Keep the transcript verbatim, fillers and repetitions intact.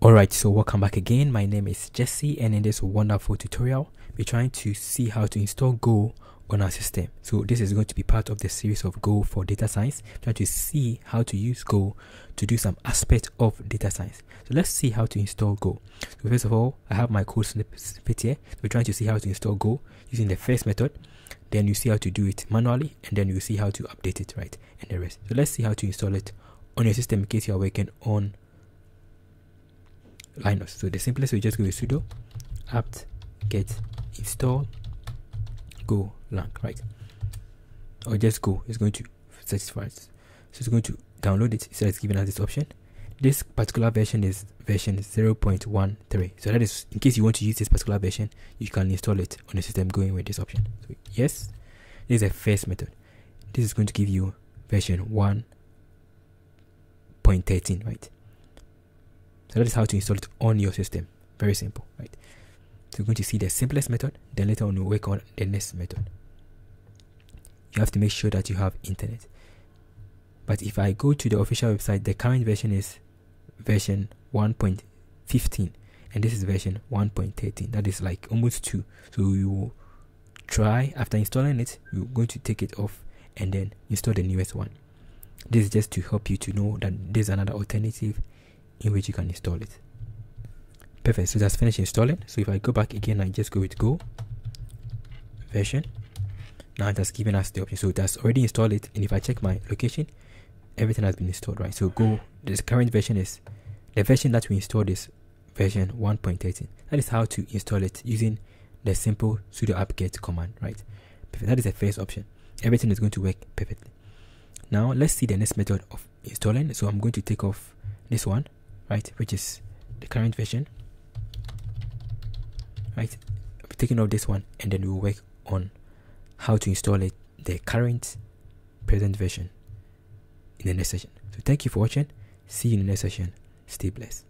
Alright, so welcome back again. My name is Jesse, and in this wonderful tutorial we're trying to see how to install Go on our system. So this is going to be part of the series of Go for data science, trying to see how to use Go to do some aspect of data science. So let's see how to install Go. So first of all, I have my code snippet here. We're trying to see how to install Go using the first method, then you see how to do it manually, and then you see how to update it, right, and the rest. So let's see how to install it on your system in case you are working on Linux. So the simplest way, just go to sudo apt get install Golang, right, or just go. It's going to search for it, so it's going to download it. So it's given us this option. This particular version is version zero point one three, so that is in case you want to use this particular version, you can install it on the system going with this option. So yes, this is the first method. This is going to give you version one point thirteen, right? So that is how to install it on your system. Very simple, right? So you're going to see the simplest method, then later on we'll work on the next method. You have to make sure that you have internet. But if I go to the official website, the current version is version one point fifteen, and this is version one point thirteen. That is like almost two. So we will try, after installing it, we're going to take it off and then install the newest one. This is just to help you to know that there's another alternative in which you can install it. Perfect, so that's finished installing. So if I go back again, I just go with go version. Now it has given us the option, so it has already installed it. And if I check my location, everything has been installed, right? So go, this current version is the version that we installed, is version one point thirteen. That is how to install it using the simple sudo apt-get command, right? Perfect. That is the first option. Everything is going to work perfectly. Now let's see the next method of installing. So I'm going to take off this one, right, which is the current version, right? I'll be taking off this one, and then we'll work on how to install it, the current present version, in the next session. So thank you for watching. See you in the next session. Stay blessed.